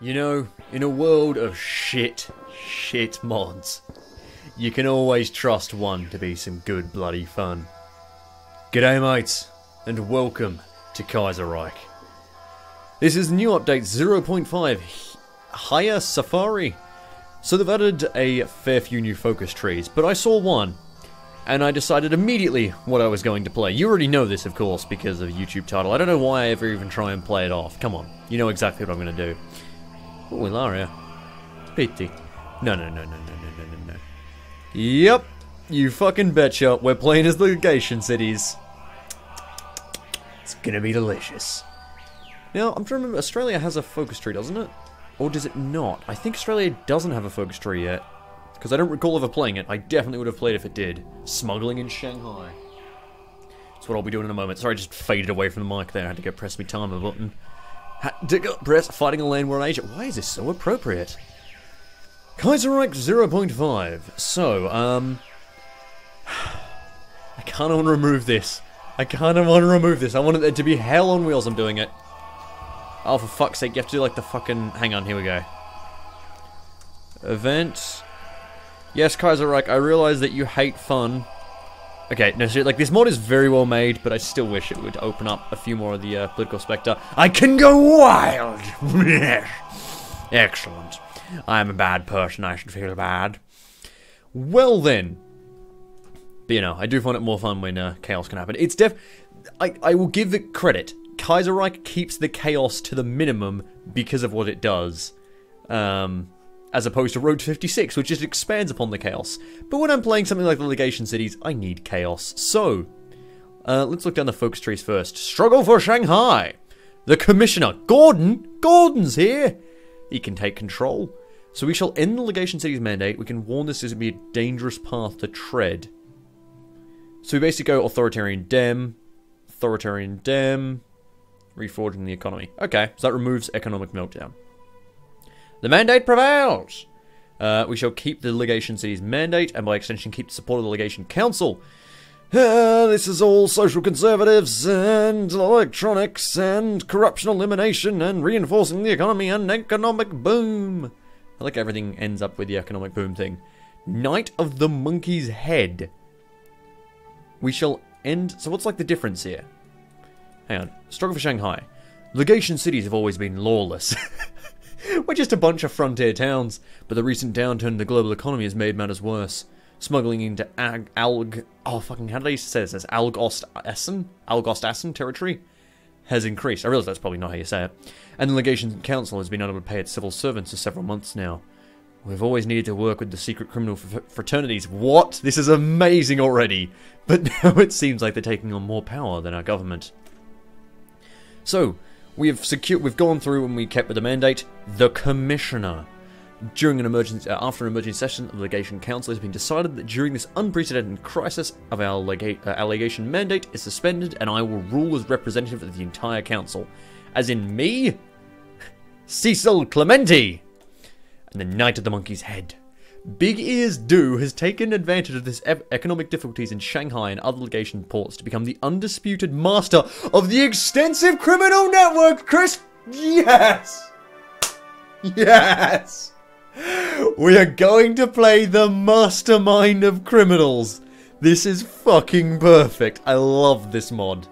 You know, in a world of shit mods, you can always trust one to be some good bloody fun. G'day mates, and welcome to Kaiserreich. This is new update 0.5, Haya Safari. So they've added a fair few new focus trees, but I saw one, and I decided immediately what I was going to play. You already know this, of course, because of the YouTube title. I don't know why I ever even try and play it off. Come on, you know exactly what I'm going to do. Oh, Ilaria. Pity. No. Yep, you fucking betcha. We're playing as Legation Cities. It's gonna be delicious. Now, I'm trying to remember, Australia has a focus tree, doesn't it? Or does it not? I think Australia doesn't have a focus tree yet, because I don't recall ever playing it. I definitely would have played if it did. Smuggling in Shanghai. That's what I'll be doing in a moment. Sorry, I just faded away from the mic there. I had to go press my timer button. Fighting a land war in Asia. Why is this so appropriate? Kaiserreich 0.5. So, I kinda wanna remove this. I want it to be hell on wheels I'm doing it. Oh, for fuck's sake, you have to do like the fucking... Hang on, here we go. Events. Yes, Kaiserreich, I realize that you hate fun. Okay, no, so, like, this mod is very well made, but I still wish it would open up a few more of the political spectre. I can go wild! Excellent. I am a bad person, I should feel bad. Well then. But, you know, I do find it more fun when chaos can happen. It's I will give it credit. Kaiserreich keeps the chaos to the minimum because of what it does. As opposed to Road 56, which just expands upon the chaos. But when I'm playing something like the Legation Cities, I need chaos. So, let's look down the focus trees first. Struggle for Shanghai! The Commissioner, Gordon's here! He can take control. So we shall end the Legation Cities mandate. We can warn this is going to be a dangerous path to tread. So we basically go Authoritarian Dem, reforging the economy. Okay, so that removes economic meltdown. The mandate prevails! We shall keep the Legation City's mandate, and by extension keep the support of the Legation Council. This is all social conservatives, and electronics, and corruption elimination, and reinforcing the economy, and economic boom! I like everything ends up with the economic boom thing. Night of the Monkey's Head. We shall end... So what's like the difference here? Hang on. Struggle for Shanghai. Legation cities have always been lawless. We're just a bunch of frontier towns, but the recent downturn in the global economy has made matters worse. Smuggling into how did I say this? Algost-Essen territory has increased. I realize that's probably not how you say it. And the Legation Council has been unable to pay its civil servants for several months now. We've always needed to work with the secret criminal fraternities. What? This is amazing already! But now it seems like they're taking on more power than our government. So, We've gone through and we kept with the mandate, the Commissioner. After an emergency session of the Legation Council, it has been decided that during this unprecedented crisis of our Legation mandate is suspended, and I will rule as representative of the entire Council. As in me? Cecil Clementi! And the Night of the Monkey's Head. Big Ears Do has taken advantage of this economic difficulties in Shanghai and other legation ports to become the undisputed master of the extensive criminal network, Chris. Yes! Yes! We are going to play the mastermind of criminals. This is fucking perfect. I love this mod.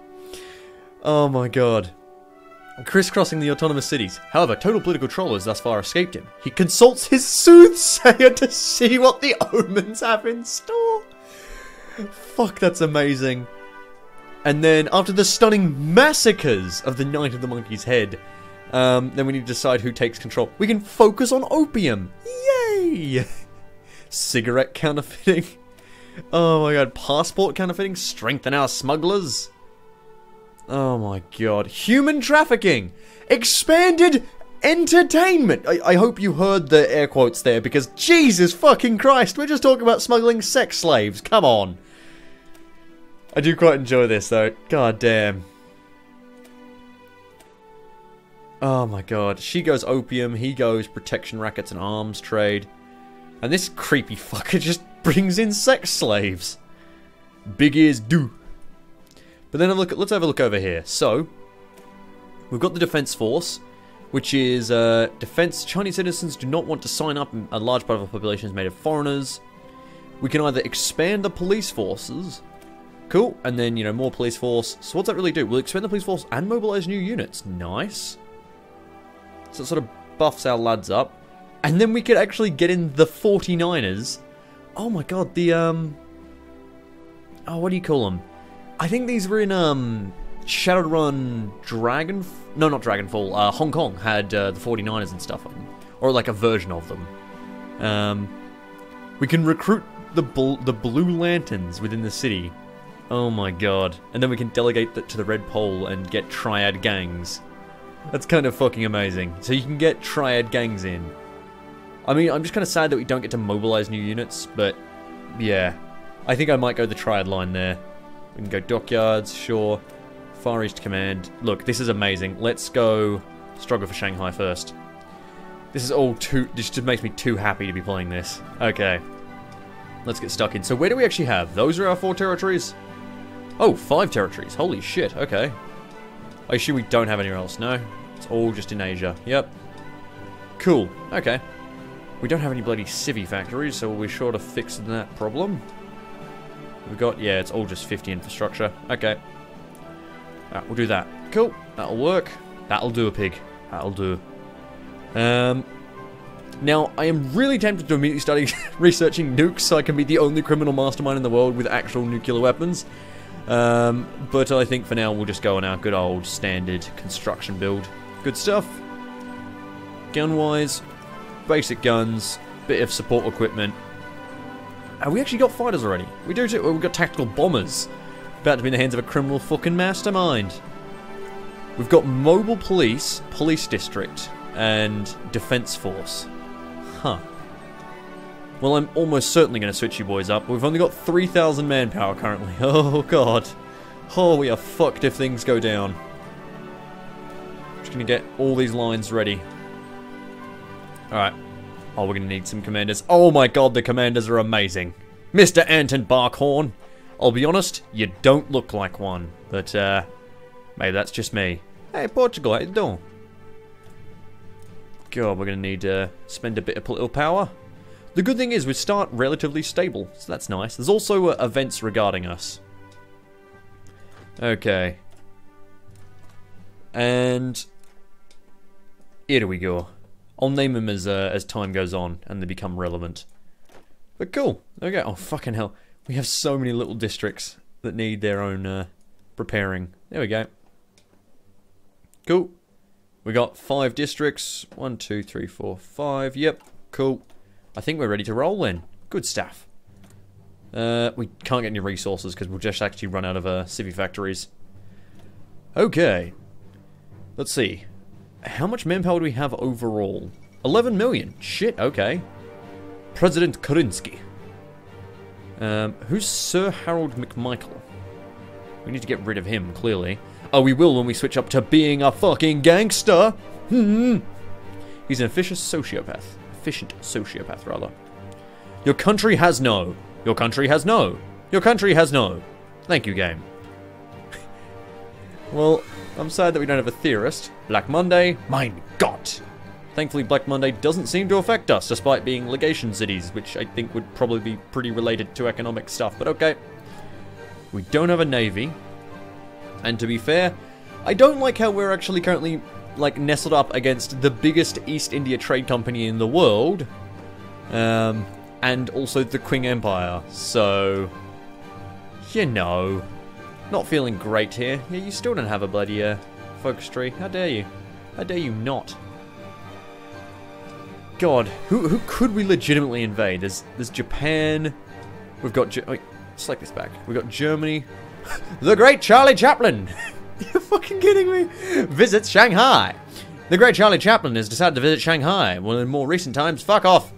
Oh my god. Crisscrossing the autonomous cities. However, total political control has thus far escaped him. He consults his soothsayer to see what the omens have in store. Fuck, that's amazing. And then, after the stunning massacres of the Night of the Monkey's Head, then we need to decide who takes control. We can focus on opium. Yay! Cigarette counterfeiting. Oh my god. Passport counterfeiting. Strengthen our smugglers. Oh my god. Human trafficking! Expanded entertainment! I hope you heard the air quotes there, because Jesus fucking Christ, we're just talking about smuggling sex slaves, come on! I do quite enjoy this though, god damn. Oh my god, she goes opium, he goes protection rackets and arms trade. And this creepy fucker just brings in sex slaves. Big Ears Do. But then let's have a look over here. So, we've got the defense force. which is defense. Chinese citizens do not want to sign up, and a large part of our population is made of foreigners. We can either expand the police forces, cool, and then, you know, more police force. So what's that really do? We'll expand the police force and mobilize new units. Nice. So it sort of buffs our lads up. And then we could actually get in the 49ers. Oh my god, the, oh, what do you call them? I think these were in, Shadowrun, Hong Kong had, the 49ers and stuff on them. Or, like, a version of them. We can recruit the Blue Lanterns within the city. Oh my god. And then we can delegate that to the Red Pole and get Triad Gangs. That's kind of fucking amazing. So you can get Triad Gangs in. I mean, I'm just kind of sad that we don't get to mobilize new units, but yeah. I think I might go the Triad line there. We can go Dockyards, sure. Far East Command. Look, this is amazing. Let's go struggle for Shanghai first. This is all too... This just makes me too happy to be playing this. Okay. Let's get stuck in. So where do we actually have? Those are our 4 territories? Oh, 5 territories. Holy shit, okay. Are you sure we don't have anywhere else? No? It's all just in Asia. Yep. Cool. Okay. We don't have any bloody civvy factories, so we'll be sure to fix that problem. We've got... Yeah, it's all just 50 infrastructure. Okay. Alright, we'll do that. Cool. That'll work. That'll do, a pig. That'll do. Now, I am really tempted to immediately start researching nukes so I can be the only criminal mastermind in the world with actual nuclear weapons. But I think for now we'll just go on our good old standard construction build. Good stuff. Gun-wise, basic guns, bit of support equipment. Have we actually got fighters already? We do too. We've got tactical bombers. About to be in the hands of a criminal fucking mastermind. We've got mobile police, police district, and defense force. Huh. Well, I'm almost certainly going to switch you boys up. We've only got 3,000 manpower currently. Oh, god. Oh, we are fucked if things go down. I'm just going to get all these lines ready. Alright. Oh, we're going to need some commanders. Oh my god, the commanders are amazing. Mr. Anton Barkhorn. I'll be honest, you don't look like one. But, maybe that's just me. Hey, Portugal, how you doing? God, we're going to need to spend a bit of political power. The good thing is we start relatively stable, so that's nice. There's also events regarding us. Okay. And... here we go. I'll name them as time goes on, and they become relevant. But cool. Okay. Oh, fucking hell. We have so many little districts that need their own preparing. There we go. Cool. We got 5 districts. 1, 2, 3, 4, 5. Yep. Cool. I think we're ready to roll in. Good stuff. We can't get any resources because we'll just actually run out of civvy factories. Okay. Let's see. How much manpower do we have overall? 11 million. Shit, okay. President Kerensky. Who's Sir Harold McMichael? We need to get rid of him, clearly. Oh, we will when we switch up to being a fucking gangster. Hmm. He's an officious sociopath. Efficient sociopath, rather. Your country has no. Your country has no. Your country has no. Thank you, game. Well, I'm sad that we don't have a theorist. Black Monday, mein Gott. Thankfully, Black Monday doesn't seem to affect us, despite being legation cities, which I think would probably be pretty related to economic stuff, but okay. We don't have a navy. And to be fair, I don't like how we're actually currently... like nestled up against the biggest East India trade company in the world, and also the Qing Empire. So, you know, not feeling great here. Yeah, you still don't have a bloody focus tree. How dare you? How dare you not? God, who could we legitimately invade? There's Japan. We've got. Wait, select this back. We've got Germany. The great Charlie Chaplin. You're fucking kidding me! Visits Shanghai! The great Charlie Chaplin has decided to visit Shanghai. Well, in more recent times, fuck off!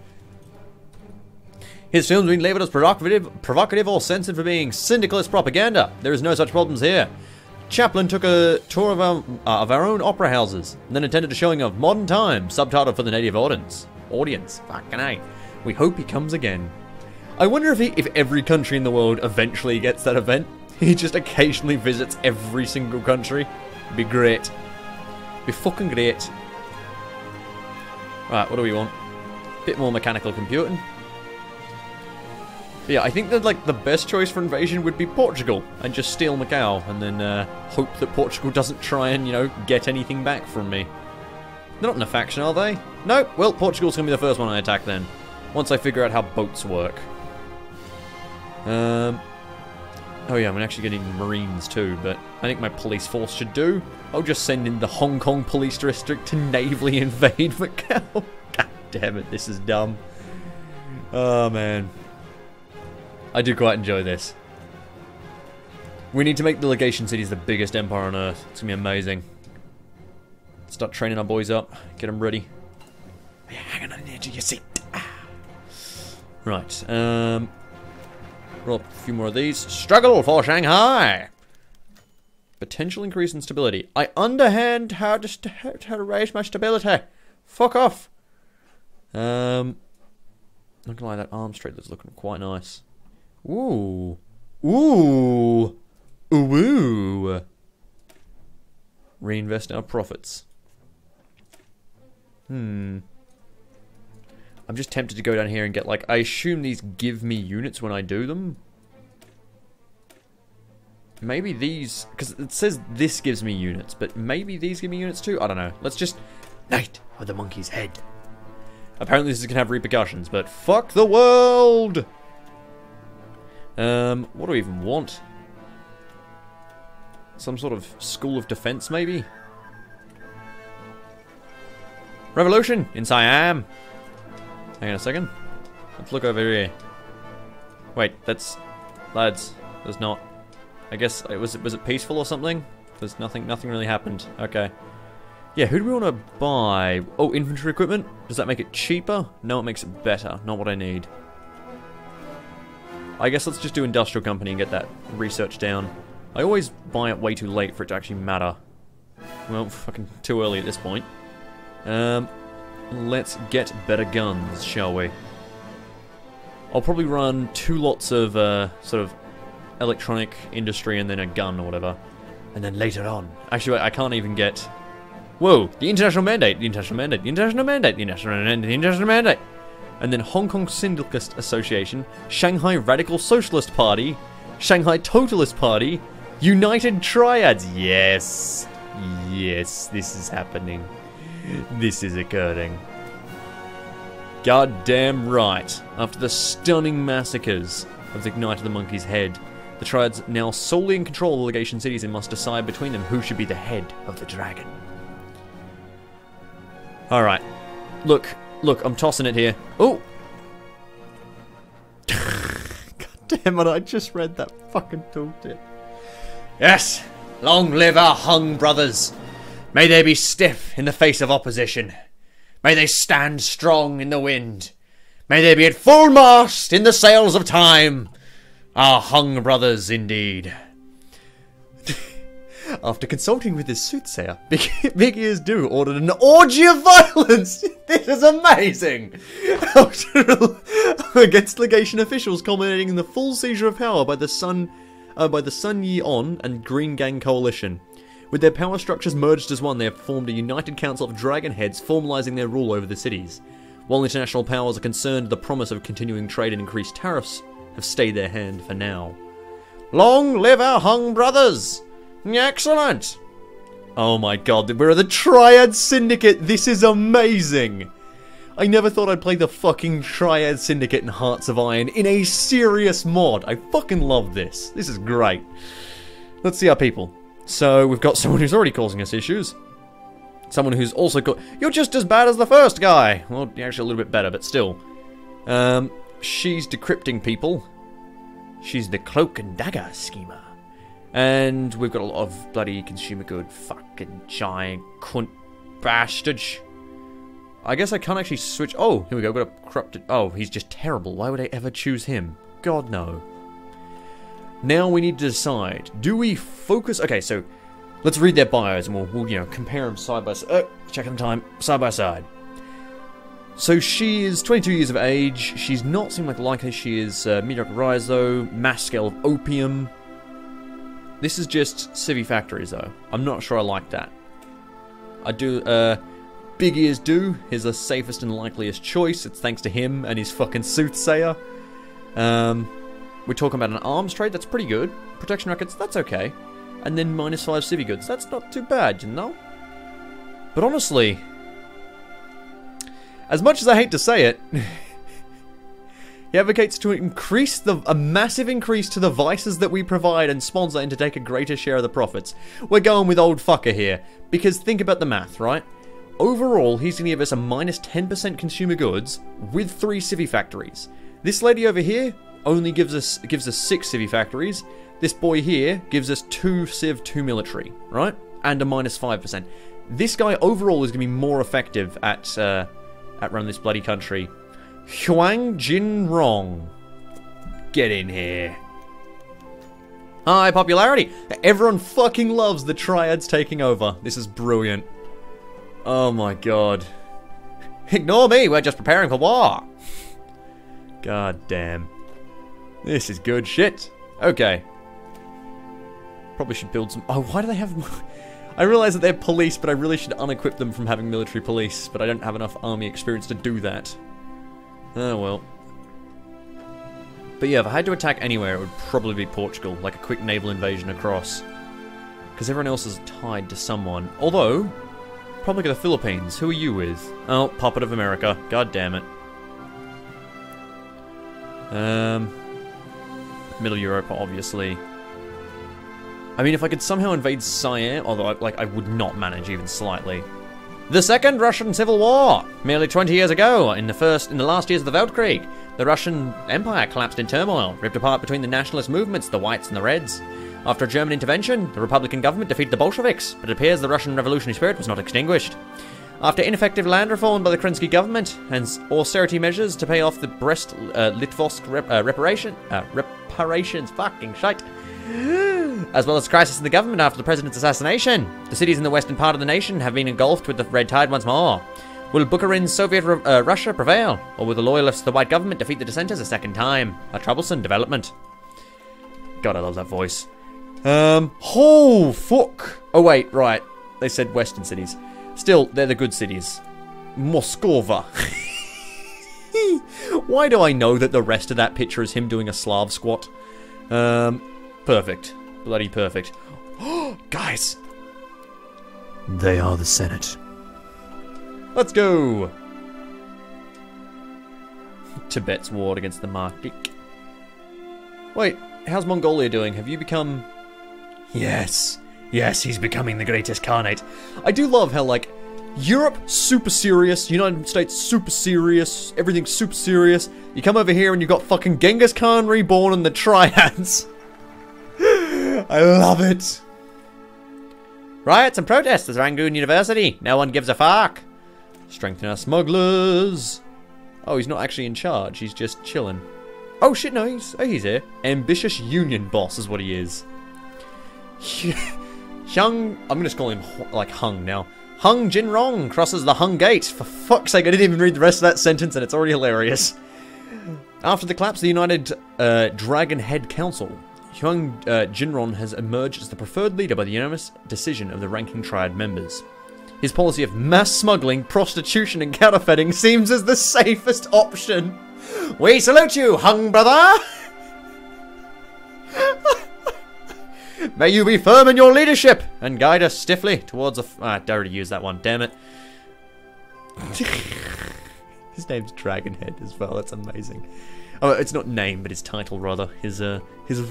His films have been labelled as provocative or censored for being syndicalist propaganda. There is no such problems here. Chaplin took a tour of our own opera houses, and then attended a showing of Modern Times, subtitled for the native audience. Fucking A. We hope he comes again. I wonder if every country in the world eventually gets that event. He just occasionally visits every single country. It'd be great. It'd be fucking great. Right, what do we want? Bit more mechanical computing. But yeah, I think that like the best choice for invasion would be Portugal and just steal Macau and then hope that Portugal doesn't try and, you know, get anything back from me. They're not in a faction, are they? No? Well, Portugal's gonna be the first one I attack then. Once I figure out how boats work. Oh yeah, I'm actually getting Marines too, but I think my police force should do. I'll just send in the Hong Kong Police District to navally invade Macau. God damn it, this is dumb. Oh man. I do quite enjoy this. We need to make the Legation Cities the biggest empire on Earth. It's gonna be amazing. Start training our boys up, get them ready. Yeah, hang on the edge of your seat. Right, roll up a few more of these. Struggle for Shanghai! Potential increase in stability. I underhand how to raise my stability. Fuck off! Not gonna lie, that arms trade that's looking quite nice. Ooh. Ooh! Ooh! Reinvest our profits. I'm just tempted to go down here and get, like, I assume these give me units when I do them. Maybe these, because it says this gives me units, but maybe these give me units too? I don't know. Let's just, Night of the Monkey's Head. Apparently this is going to have repercussions, but fuck the world! What do we even want? Some sort of school of defense, maybe? Revolution in Siam! Hang on a second. Let's look over here. Wait, that's... Lads, there's not... I guess, was it peaceful or something? There's nothing really happened. Okay. Yeah, who do we want to buy? Oh, infantry equipment? Does that make it cheaper? No, it makes it better. Not what I need. I guess let's just do industrial company and get that research down. I always buy it way too late for it to actually matter. Well, fucking too early at this point. Let's get better guns, shall we? I'll probably run two lots of sort of electronic industry and then a gun or whatever. And then later on. Actually, I can't even get... Whoa! The international mandate! The international mandate! The international mandate! The international mandate! The international mandate! And then Hong Kong Syndicalist Association, Shanghai Radical Socialist Party, Shanghai Totalist Party, United Triads! Yes! Yes, this is happening. This is occurring. Goddamn right. After the stunning massacres of the Night of the Monkey's Head, the Triads, now solely in control of the Legation Cities, and must decide between them who should be the head of the dragon. Alright. Look, I'm tossing it here. Oh! Goddammit, I just read that fucking tooltip. Yes! Long live our Hung brothers! May they be stiff in the face of opposition. May they stand strong in the wind. May they be at full mast in the sails of time. Our Hung brothers indeed. After consulting with his soothsayer, Big Ears Do ordered an orgy of violence. This is amazing. Against legation officials, culminating in the full seizure of power by the Sun Yi On and Green Gang coalition. With their power structures merged as one, they have formed a United Council of Dragon Heads, formalizing their rule over the cities. While international powers are concerned, the promise of continuing trade and increased tariffs have stayed their hand for now. Long live our Hung brothers! Excellent! Oh my god, we're the Triad Syndicate! This is amazing! I never thought I'd play the fucking Triad Syndicate in Hearts of Iron in a serious mod. I fucking love this. This is great. Let's see our people. So, we've got someone who's already causing us issues. Someone who's also got... You're just as bad as the first guy! Well, actually a little bit better, but still. She's decrypting people. She's the cloak and dagger schemer. And we've got a lot of bloody consumer good fucking giant cunt bastard. I guess I can't actually switch... Oh, here we go, got a corrupted... Oh, he's just terrible. Why would I ever choose him? God, no. Now we need to decide. Do we focus? Okay, so let's read their bios and we'll you know, compare them side by side. Check on time, side by side. So she is 22 years of age. She's not seem like likely. She is mediocre rhizo, mass scale of opium. This is just civvy factories though. I'm not sure I like that. I do. Big Ears Do is the safest and likeliest choice. It's thanks to him and his fucking soothsayer. We're talking about an arms trade, that's pretty good. Protection records, that's okay. And then -5 civvy goods, that's not too bad, you know? But honestly, as much as I hate to say it, he advocates to increase a massive increase to the vices that we provide and sponsor and to take a greater share of the profits. We're going with old fucker here, because think about the math, right? Overall, he's going to give us a -10% consumer goods with 3 civvy factories. This lady over here only gives us 6 civvy factories. This boy here gives us 2 civ, 2 military, right? And a -5%. This guy overall is going to be more effective at running this bloody country. Huang Jinrong, get in here. High popularity. Everyone fucking loves the triads taking over. This is brilliant. Oh my god. Ignore me, we're just preparing for war. God damn. This is good shit. Okay. Probably should build some... Oh, why do they have... I realize that they're police, but I really should unequip them from having military police, but I don't have enough army experience to do that. Oh well. But yeah, if I had to attack anywhere, it would probably be Portugal, like a quick naval invasion across. Because everyone else is tied to someone. Although, probably the Philippines. Who are you with? Oh, puppet of America. God damn it. Middle Europa, obviously. I mean, if I could somehow invade Siam, although I would not manage even slightly. The Second Russian Civil War! Merely 20 years ago, in the last years of the Weltkrieg, the Russian Empire collapsed in turmoil, ripped apart between the nationalist movements, the Whites and the Reds. After German intervention, the Republican government defeated the Bolsheviks, but it appears the Russian revolutionary spirit was not extinguished. After ineffective land reform by the Kerensky government, and austerity measures to pay off the Brest-Litovsk reparations, fucking shite, as well as crisis in the government after the president's assassination. The cities in the western part of the nation have been engulfed with the red tide once more. Will Bukharin's Soviet Russia prevail, or will the loyalists of the white government defeat the dissenters a second time? A troublesome development. God, I love that voice. Oh, fuck. Oh, wait, right. They said western cities. Still, they're the good cities. Moskova. Why do I know that the rest of that picture is him doing a Slav squat? Perfect. Bloody perfect. Oh, guys! They are the Senate. Let's go! Tibet's war against the Markik. Wait, how's Mongolia doing? Have you become... Yes. Yes, he's becoming the greatest Khanate. I do love how, like, Europe, super serious. United States, super serious. Everything's super serious. You come over here and you've got fucking Genghis Khan reborn and the Triads. I love it. Riots and protests at Rangoon University. No one gives a fuck. Strengthen our smugglers. Oh, he's not actually in charge. He's just chilling. Oh shit, no, he's here. Ambitious union boss is what he is. Hung, I'm gonna just call him like Hung now. Huang Jinrong crosses the Hung Gate. For fuck's sake, I didn't even read the rest of that sentence and it's already hilarious. After the collapse of the United Dragon Head Council, Huang Jinrong has emerged as the preferred leader by the unanimous decision of the ranking triad members. His policy of mass smuggling, prostitution and counterfeiting seems as the safest option. We salute you, Hung brother! May you be firm in your leadership and guide us stiffly towards a... I already used that one, damn it. His name's Dragonhead as well, that's amazing. Oh, it's not name, but his title rather. His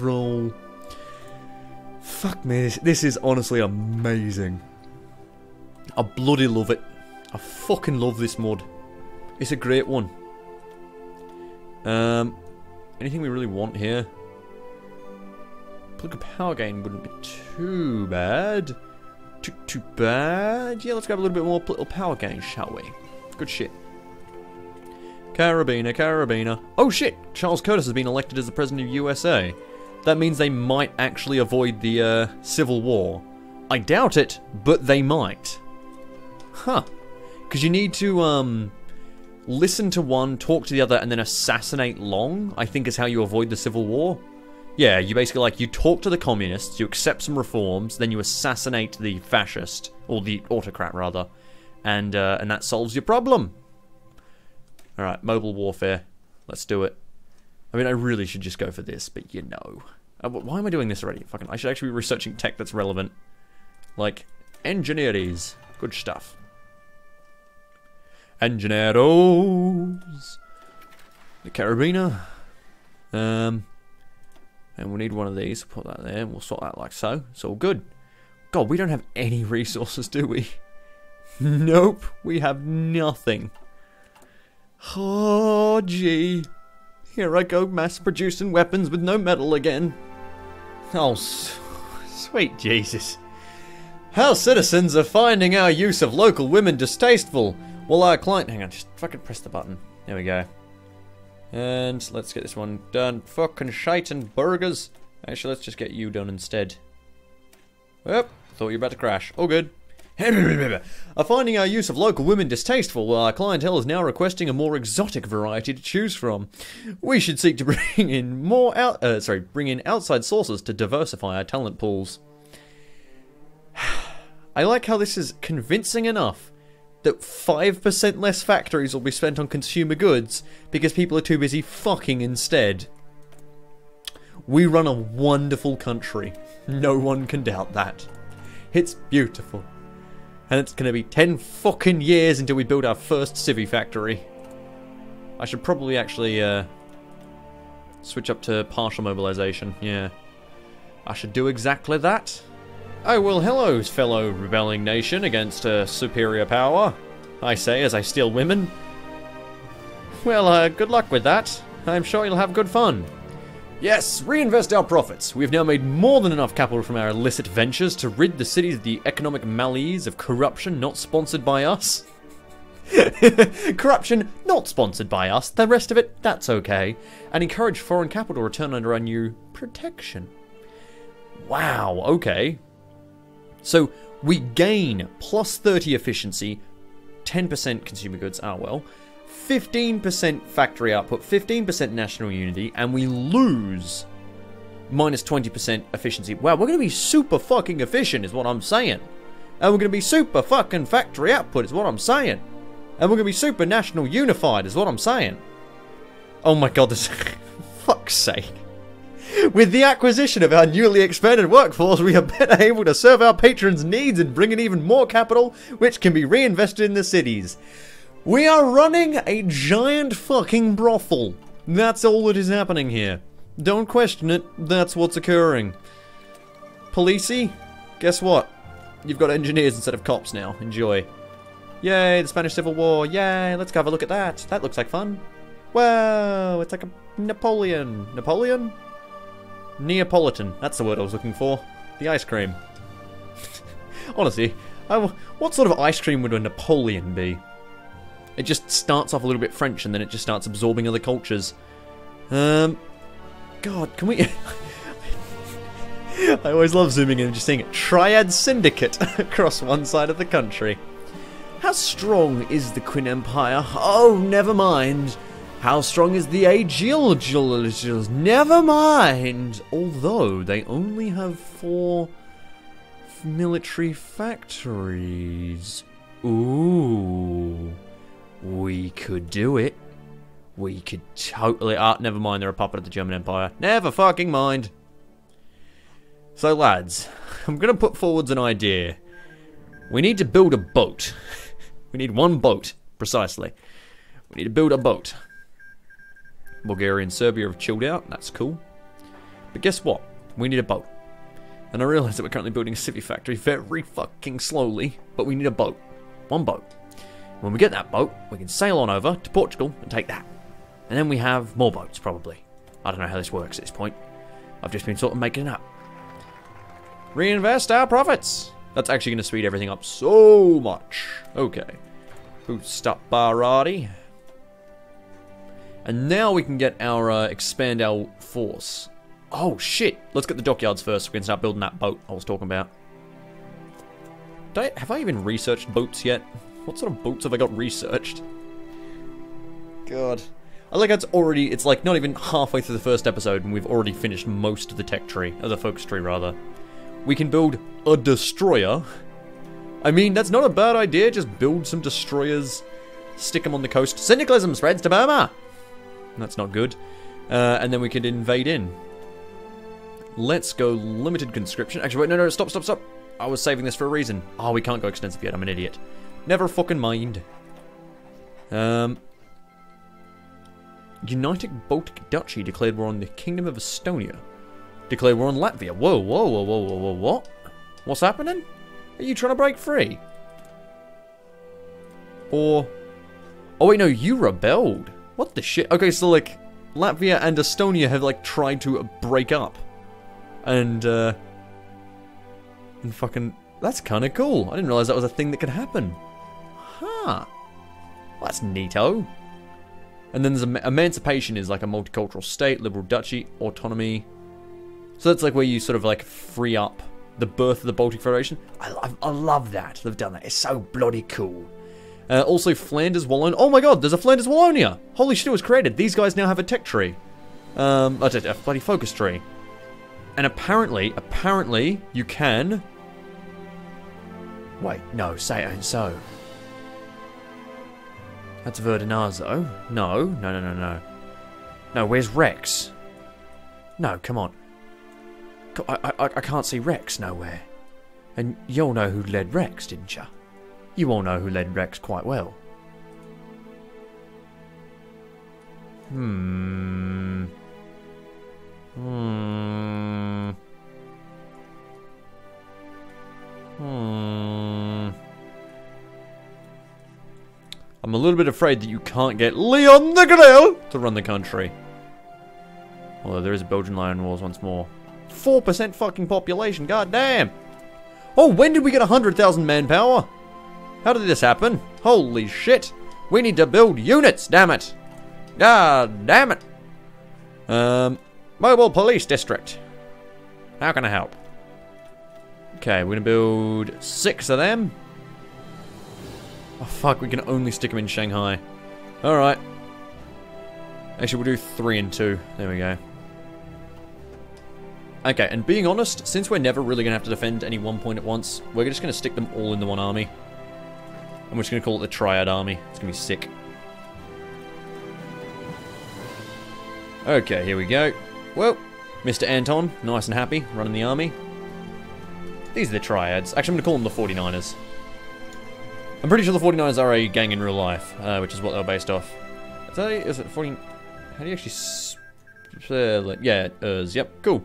role. Fuck me, this is honestly amazing. I bloody love it. I fucking love this mod. It's a great one. Anything we really want here? Political power gain wouldn't be too bad. Too bad. Yeah, let's grab a little bit more political power gain, shall we? Good shit. Carabiner, Carabiner. Oh shit! Charles Curtis has been elected as the president of USA. That means they might actually avoid the Civil War. I doubt it, but they might. Huh. Because you need to listen to one, talk to the other, and then assassinate Long, I think is how you avoid the Civil War. Yeah, you basically, like, you talk to the communists, you accept some reforms, then you assassinate the fascist, or the autocrat rather, and that solves your problem. All right, mobile warfare. Let's do it. I mean, I really should just go for this, but you know. Why am I doing this already? Fucking, I should actually be researching tech that's relevant. Like, engineeries. Good stuff. Engineeros. The carabiner. And we need one of these. Put that there, and we'll sort that like so. It's all good. God, we don't have any resources, do we? Nope, we have nothing. Oh, gee. Here I go mass-producing weapons with no metal again. Oh, sweet Jesus. Our citizens are finding our use of local women distasteful, while our client... Hang on, just fucking press the button. There we go. And let's get this one done. Fucking shite and burgers. Actually, let's just get you done instead. Yep, thought you were about to crash. All good. Are finding our use of local women distasteful, while our clientele is now requesting a more exotic variety to choose from. We should seek to bring in more outside sources to diversify our talent pools. I like how this is convincing enough that 5% less factories will be spent on consumer goods because people are too busy fucking instead. We run a wonderful country. No one can doubt that. It's beautiful. And it's gonna be 10 fucking years until we build our first civvy factory. I should probably actually switch up to partial mobilization, yeah. I should do exactly that. Oh well, hello, fellow rebelling nation against a superior power, I say as I steal women. Well, good luck with that. I'm sure you'll have good fun. Yes, reinvest our profits. We've now made more than enough capital from our illicit ventures to rid the cities of the economic malaise of corruption not sponsored by us. Corruption not sponsored by us. The rest of it, that's okay. And encourage foreign capital return under our new protection. Wow, okay. So we gain plus 30 efficiency, 10% consumer goods, ah well. 15% factory output, 15% national unity, and we lose minus 20% efficiency. Wow, we're going to be super fucking efficient is what I'm saying. And we're going to be super fucking factory output is what I'm saying. And we're going to be super national unified is what I'm saying. Oh my god, this... fuck's sake. With the acquisition of our newly expanded workforce, we are better able to serve our patrons' needs and bring in even more capital, which can be reinvested in the cities. We are running a giant fucking brothel. That's all that is happening here. Don't question it, that's what's occurring. Policey, guess what? You've got engineers instead of cops now, enjoy. Yay, the Spanish Civil War, yay, let's go have a look at that. That looks like fun. Whoa, it's like a Napoleon. Napoleon? Neapolitan, that's the word I was looking for. The ice cream. Honestly, what sort of ice cream would a Napoleon be? It just starts off a little bit French, and then it just starts absorbing other cultures. God, can we... I always love zooming in and just seeing it. Triad Syndicate across one side of the country. How strong is the Qing Empire? Oh, never mind. How strong is the Aegil? Never mind. Although, they only have 4 military factories. Ooh... We could do it. We could totally... Ah, never mind, they're a puppet of the German Empire. Never fucking mind. So, lads, I'm going to put forwards an idea. We need to build a boat. We need one boat, precisely. We need to build a boat. Bulgaria and Serbia have chilled out. That's cool. But guess what? We need a boat. And I realise that we're currently building a city factory very fucking slowly. But we need a boat. One boat. When we get that boat, we can sail on over to Portugal and take that. And then we have more boats, probably. I don't know how this works at this point. I've just been sort of making it up. Reinvest our profits! That's actually going to speed everything up so much. Okay. Boost up Barati. And now we can get our, expand our force. Oh, shit! Let's get the dockyards first so we can start building that boat I was talking about. Have I even researched boats yet? What sort of boats have I got researched? God. I like how it's already, it's like not even halfway through the first episode and we've already finished most of the tech tree, or the focus tree rather. We can build a destroyer, I mean, that's not a bad idea. Just build some destroyers, stick them on the coast. Syndicalism spreads to Burma! That's not good. And then we could invade in. Let's go limited conscription. Actually, wait, no, stop. I was saving this for a reason. Oh, we can't go extensive yet. I'm an idiot. Never fucking mind. United Baltic Duchy declared war on the Kingdom of Estonia. Declared war on Latvia. Whoa, what? What's happening? Are you trying to break free? Or... oh, wait, no, you rebelled. What the shit? Okay, so, like, Latvia and Estonia have, like, tried to break up. And fucking... that's kind of cool. I didn't realize that was a thing that could happen. Huh. Well, that's neato. And then there's emancipation is like a multicultural state, liberal duchy, autonomy. So that's like where you sort of like free up the birth of the Baltic Federation. I love that. They've done that. It's so bloody cool. Also Flanders Wallonia. Oh my god, there's a Flanders Wallonia. Holy shit, it was created. These guys now have a tech tree. A bloody focus tree. And apparently you can... wait, no, say it ain't so. That's Verdanazo. No. No, where's Rex? No, come on. I can't see Rex nowhere. And you all know who led Rex, didn't you? You all know who led Rex quite well. I'm a little bit afraid that you can't get Leon the Grill to run the country. Although there is a Belgian Lion Wars once more. 4% fucking population, goddamn! Oh, when did we get 100,000 manpower? How did this happen? Holy shit! We need to build units, damn it! God damn it! Mobile Police District. How can I help? Okay, we're gonna build 6 of them. Oh fuck, we can only stick them in Shanghai. Alright. Actually, we'll do 3 and 2. There we go. Okay, and being honest, since we're never really going to have to defend any one point at once, we're just going to stick them all in the one army. I'm just going to call it the Triad Army. It's going to be sick. Okay, here we go. Well, Mr. Anton, nice and happy, running the army. These are the Triads. Actually, I'm going to call them the 49ers. I'm pretty sure the 49ers are a gang in real life, which is what they're based off. Is it 40? How do you actually spell it? Yeah, yep, cool.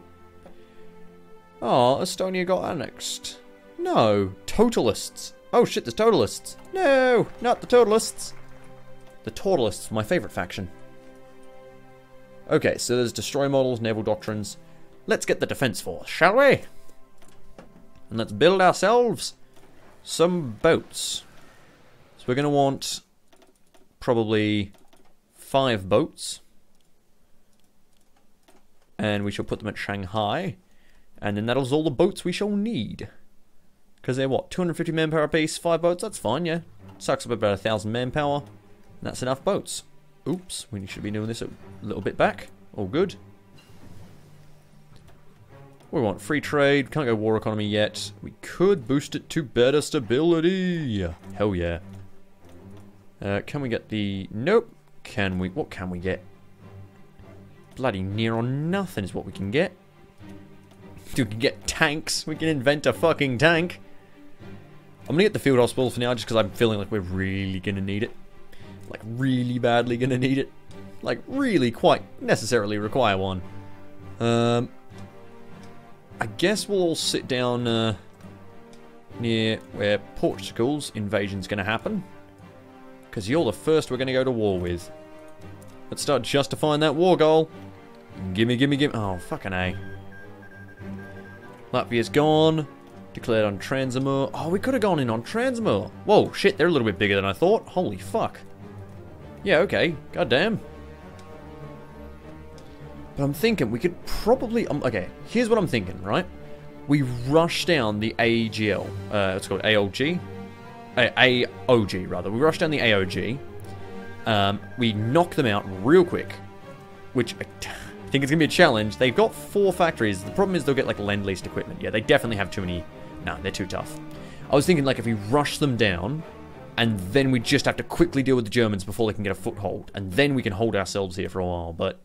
Oh, Estonia got annexed. No, totalists. Oh shit, there's totalists. No, not the totalists. The totalists, my favorite faction. Okay, so there's destroy models, naval doctrines. Let's get the defense force, shall we? And let's build ourselves some boats. So we're going to want probably 5 boats. And we shall put them at Shanghai. And then that'll all the boats we shall need. Because they're what, 250 manpower apiece, 5 boats? That's fine, yeah. Sucks up about 1,000 manpower. And that's enough boats. Oops, we should be doing this a little bit back. All good. We want free trade. Can't go war economy yet. We could boost it to better stability. Hell yeah. Can we get the... nope. Can we... what can we get? Bloody near on nothing is what we can get. We can get tanks. We can invent a fucking tank. I'm gonna get the field hospital for now just because I'm feeling like we're really gonna need it. Like really badly gonna need it. Like really quite necessarily require one. I guess we'll all sit down near where Portugal's invasion's gonna happen. Because you're the first we're gonna go to war with. Let's start justifying that war goal. Gimme. Oh, fucking A. Latvia's gone. Declared on Transomur. Oh, we could have gone in on Transomur. Whoa, shit, they're a little bit bigger than I thought. Holy fuck. Yeah, okay. Goddamn. But I'm thinking we could probably... okay, here's what I'm thinking, right? We rush down the AGL. It's called ALG. AOG, rather. We rush down the AOG. We knock them out real quick. Which... I think it's going to be a challenge. They've got 4 factories. The problem is they'll get, like, Lend-Lease equipment. Yeah, they definitely have too many... no, they're too tough. I was thinking, like, if we rush them down, and then we just have to quickly deal with the Germans before they can get a foothold, and then we can hold ourselves here for a while, but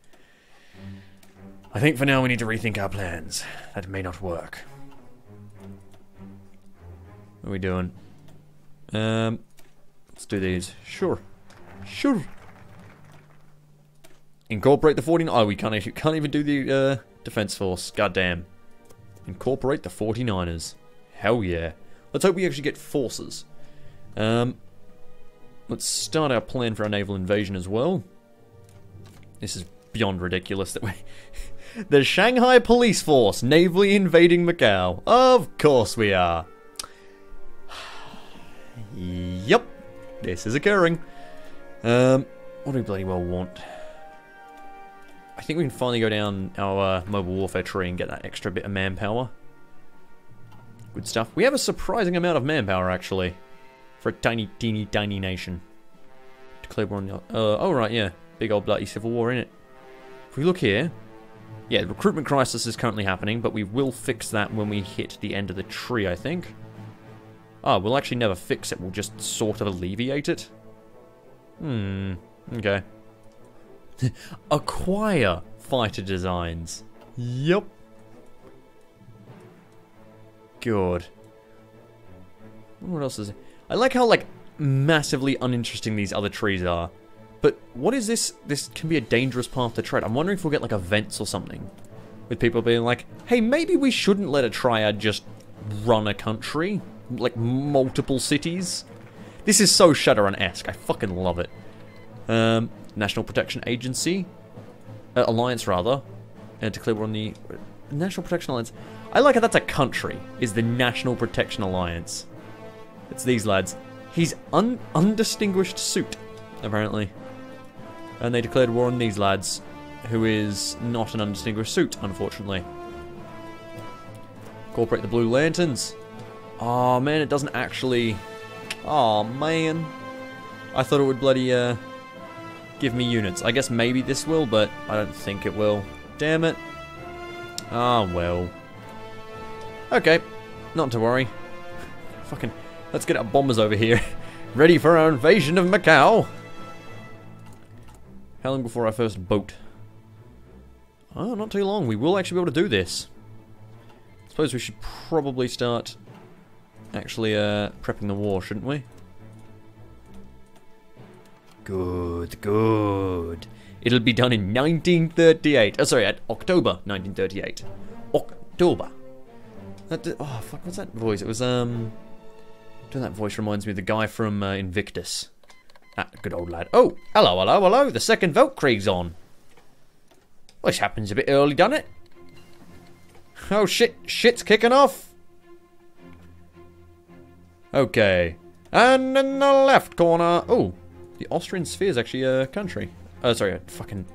I think for now we need to rethink our plans. That may not work. What are we doing? Let's do these. Sure. Sure. Incorporate the 49ers. Oh, we can't even do the defense force. Goddamn. Incorporate the 49ers. Hell yeah. Let's hope we actually get forces. Let's start our plan for our naval invasion as well. This is beyond ridiculous that we... The Shanghai Police Force navally invading Macau. Of course we are. Yep. This is occurring. What do we bloody well want? I think we can finally go down our mobile warfare tree and get that extra bit of manpower. Good stuff. We have a surprising amount of manpower, actually. For a tiny, teeny, tiny nation. Declare war on the... oh, right, yeah. Big old bloody civil war, innit? If we look here... Yeah, the recruitment crisis is currently happening, but we will fix that when we hit the end of the tree, I think. Ah, oh, we'll actually never fix it. We'll just sort of alleviate it. Hmm. Okay. Acquire fighter designs. Yup. Good. What else is it? I like how, like, massively uninteresting these other trees are. But what is this? This can be a dangerous path to tread. I'm wondering if we'll get, like, events or something. With people being like, hey, maybe we shouldn't let a triad just run a country. Like, multiple cities. This is so Shadowrun-esque. I fucking love it. National Protection Agency. Alliance, rather. And to clear we're on the... National Protection Alliance. I like how that's a country, is the National Protection Alliance. It's these lads. He's undistinguished suit, apparently. And they declared war on these lads, who is not an undistinguished suit, unfortunately. Incorporate the Blue Lanterns. Oh man, it doesn't actually... Oh man. I thought it would bloody, give me units. I guess maybe this will, but I don't think it will. Damn it. Ah, well. Okay, not to worry. Fucking, let's get our bombers over here. Ready for our invasion of Macau. How long before our first boat? Oh, not too long. We will actually be able to do this. I suppose we should probably start actually prepping the war, shouldn't we? Good, good. It'll be done in 1938. Oh, sorry, at October 1938. October. That did, oh, fuck, what's that voice? It was, Doing that voice reminds me of the guy from Invictus. That good old lad. Oh, hello, hello, hello. The second Weltkrieg's on. Well, this happens a bit early, doesn't it? Oh, shit. Shit's kicking off. Okay. And in the left corner. Oh, the Austrian sphere is actually a country. Oh, sorry, fucking...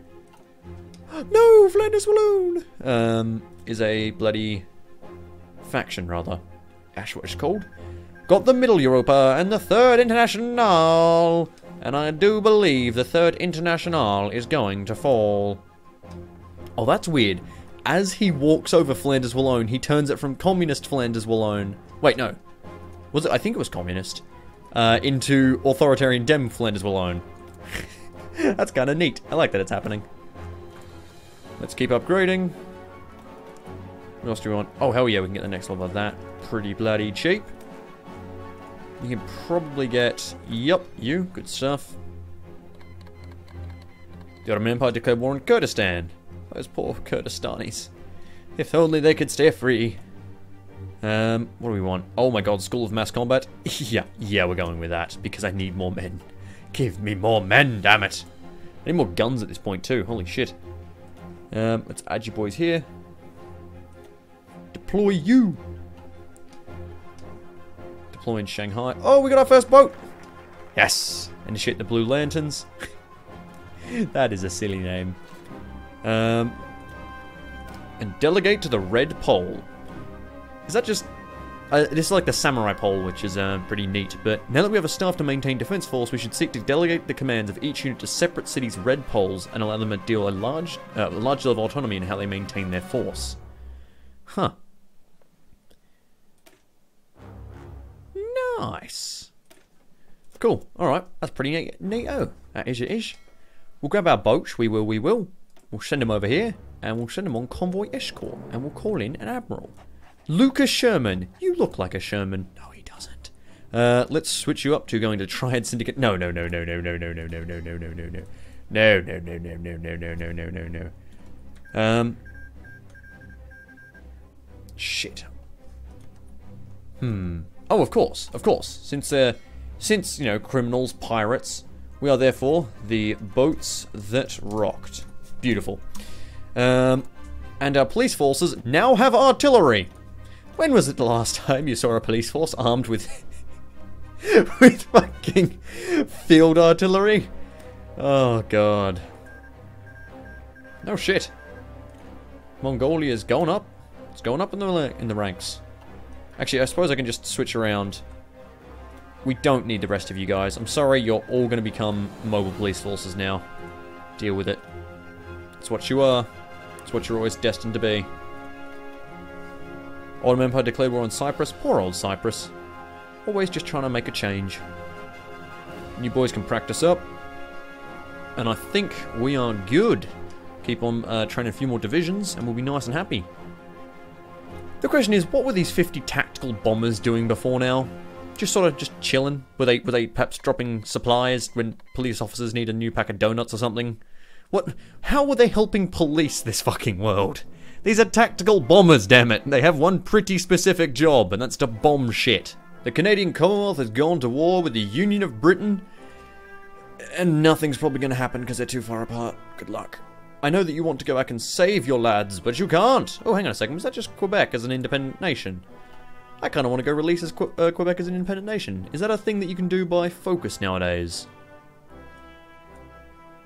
No, Flanders Wallonia! Is a bloody... faction, rather. That's what it's called. Got the Middle Europa and the Third International! And I do believe the Third International is going to fall. Oh, that's weird. As he walks over Flanders Wallonia, he turns it from communist Flanders Wallonia... Wait, no. Was it? I think it was communist. Into authoritarian Dem Flanders Wallonia. That's kind of neat. I like that it's happening. Let's keep upgrading. What else do we want? Oh, hell yeah, we can get the next level of that. Pretty bloody cheap. You can probably get... Yup, you. Good stuff. The Ottoman Empire declared war on Kurdistan. Those poor Kurdistanis. If only they could stay free. What do we want? Oh my god, School of Mass Combat. yeah, we're going with that. Because I need more men. Give me more men, damn it! I need more guns at this point too. Holy shit! Let's add your boys here. Deploy you. Deploy in Shanghai. Oh, we got our first boat. Yes. Initiate the Blue Lanterns. That is a silly name. And delegate to the Red Pole. Is that just? This is like the samurai pole, which is pretty neat, but now that we have a staff to maintain defense force, we should seek to delegate the commands of each unit to separate cities' red poles and allow them to deal a large deal of autonomy in how they maintain their force. Huh. Nice. Cool. Alright, that's pretty neat. Neato. That is it is. We'll grab our boats. We will. We'll send them over here. And we'll send them on convoy escort. And we'll call in an admiral. Lucas Sherman. You look like a Sherman. No, he doesn't. Let's switch you up to going to Triad Syndicate. No. Shit. Oh, of course. Since you know, criminals, pirates, we are therefore the boats that rocked. Beautiful. And our police forces now have artillery. When was it the last time you saw a police force armed with with fucking field artillery? Oh god. No shit. Mongolia's going up. It's going up in the ranks. Actually, I suppose I can just switch around. We don't need the rest of you guys. I'm sorry, you're all going to become mobile police forces now. Deal with it. It's what you are. It's what you're always destined to be. Ottoman Empire declared war on Cyprus. Poor old Cyprus. Always just trying to make a change. You boys can practice up. And I think we are good. Keep on training a few more divisions and we'll be nice and happy. The question is, what were these 50 tactical bombers doing before now? Just sort of just chilling? Were they perhaps dropping supplies when police officers need a new pack of donuts or something? What? How were they helping police this fucking world? These are tactical bombers, damn it! They have one pretty specific job, and that's to bomb shit. The Canadian Commonwealth has gone to war with the Union of Britain, and nothing's probably going to happen because they're too far apart. Good luck. I know that you want to go back and save your lads, but you can't. Oh, hang on a second. Was that just Quebec as an independent nation? I kind of want to go release as Quebec as an independent nation. Is that a thing that you can do by focus nowadays?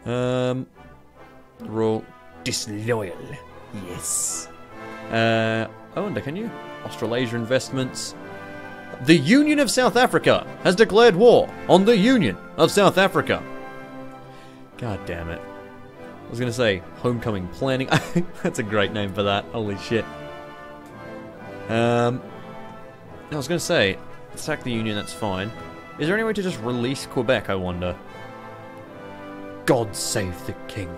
Royal disloyal. Yes. I wonder, can you? Australasia investments. The Union of South Africa has declared war on the Union of South Africa. God damn it. I was going to say, homecoming planning. That's a great name for that. Holy shit. I was going to say, attack the Union, that's fine. Is there any way to just release Quebec, I wonder? God save the king.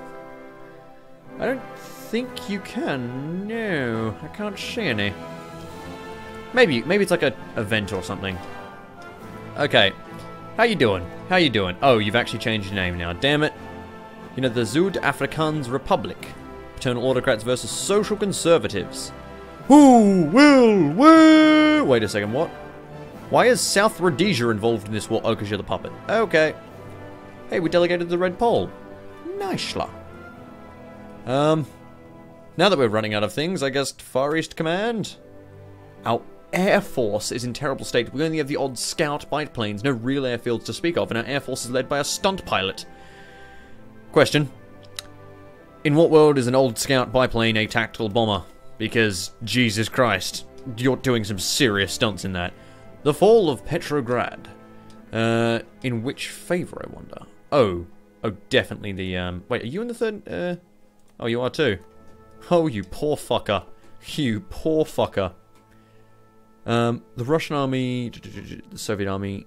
I don't think you can. No, I can't see any. Maybe it's like an event or something. Okay. How you doing? Oh, you've actually changed your name now. Damn it. You know, the Zuid-Afrikaanse Republic. Paternal autocrats versus social conservatives. Who will win? Wait a second, what? Why is South Rhodesia involved in this war? Oh, because you're the puppet. Okay. Hey, we delegated the Red Pole. Nice-la. Now that we're running out of things, I guess Far East Command? Our air force is in terrible state. We only have the odd scout biplanes, no real airfields to speak of, and our air force is led by a stunt pilot. Question. In what world is an old scout biplane a tactical bomber? Because, Jesus Christ, you're doing some serious stunts in that. The fall of Petrograd. In which favour, I wonder? Oh, definitely the, wait, are you in the third, oh, you are too. Oh, you poor fucker. You poor fucker. The Russian army, the Soviet army...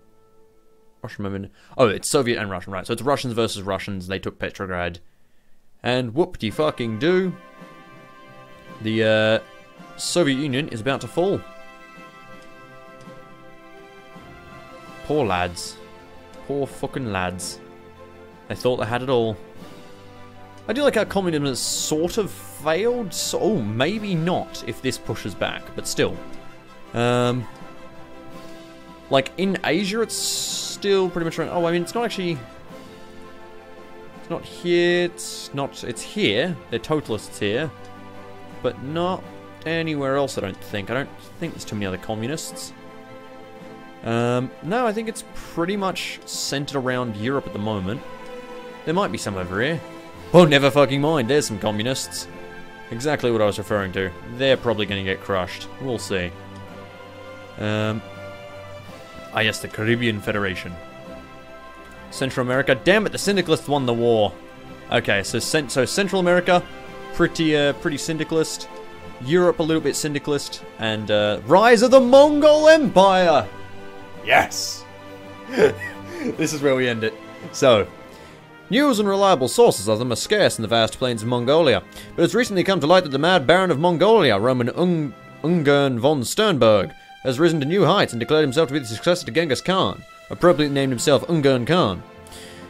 Russian moment. Oh, it's Soviet and Russian, right? So it's Russians versus Russians. They took Petrograd, and whoop-de-fucking-do. The Soviet Union is about to fall. Poor lads. Poor fucking lads. They thought they had it all. I do like how communism has sort of failed. So, oh, maybe not if this pushes back, but still. Like, in Asia, it's still pretty much around... Oh, I mean, it's not actually... It's not here, it's not... It's here. They're totalists here. But not anywhere else, I don't think. I don't think there's too many other communists. No, I think it's pretty much centered around Europe at the moment. There might be some over here. Oh, never fucking mind. There's some communists. Exactly what I was referring to. They're probably going to get crushed. We'll see. Ah, yes, the Caribbean Federation. Central America. Damn it, the syndicalists won the war. Okay, so Central America, pretty syndicalist. Europe, a little bit syndicalist. And, rise of the Mongol Empire! Yes! This is where we end it. So, news and reliable sources of them are scarce in the vast plains of Mongolia, but it's recently come to light that the Mad Baron of Mongolia, Roman Ungern von Sternberg, has risen to new heights and declared himself to be the successor to Genghis Khan, appropriately named himself Ungern Khan.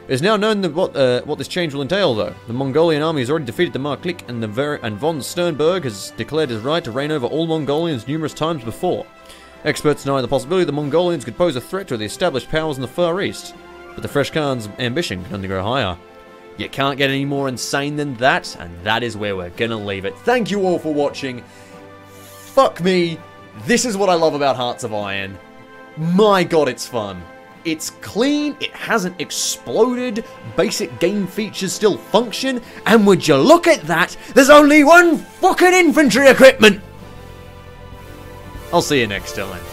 It is now known that what this change will entail, though. The Mongolian army has already defeated the Marklik, and von Sternberg has declared his right to reign over all Mongolians numerous times before. Experts deny the possibility the Mongolians could pose a threat to the established powers in the Far East, but the Fresh Khan's ambition can only grow higher. You can't get any more insane than that, and that is where we're gonna leave it. Thank you all for watching. Fuck me, this is what I love about Hearts of Iron. My god, it's fun. It's clean, it hasn't exploded, basic game features still function, and would you look at that, there's only one fucking infantry equipment! I'll see you next time.